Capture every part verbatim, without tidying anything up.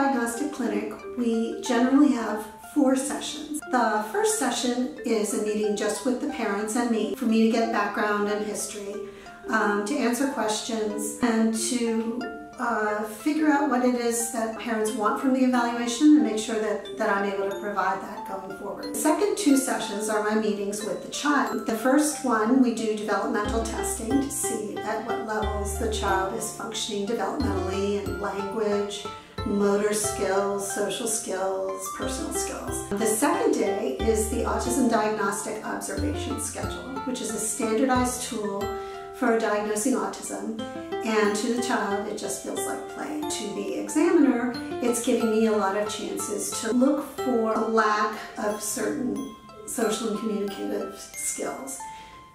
Diagnostic Clinic, we generally have four sessions. The first session is a meeting just with the parents and me, for me to get background and history, um, to answer questions, and to uh, figure out what it is that parents want from the evaluation and make sure that, that I'm able to provide that going forward. The second two sessions are my meetings with the child. The first one, we do developmental testing to see at what levels the child is functioning developmentally in language, motor skills, social skills, personal skills. The second day is the Autism Diagnostic Observation Schedule, which is a standardized tool for diagnosing autism, and to the child it just feels like play. To the examiner, it's giving me a lot of chances to look for a lack of certain social and communicative skills.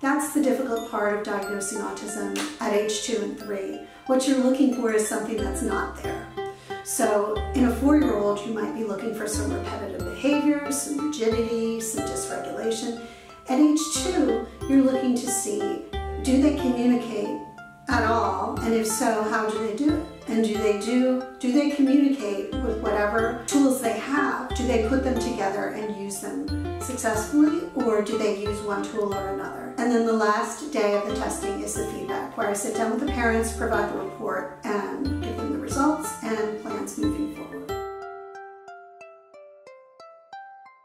That's the difficult part of diagnosing autism at age two and three. What you're looking for is something that's not there. So in a four-year-old, you might be looking for some repetitive behavior, some rigidity, some dysregulation. At age two, you're looking to see, do they communicate at all? And if so, how do they do it? And do they do, do they communicate with whatever tools they have? Do they put them together and use them successfully, or do they use one tool or another? And then the last day of the testing is the feedback, where I sit down with the parents, provide the report, and give them the results, and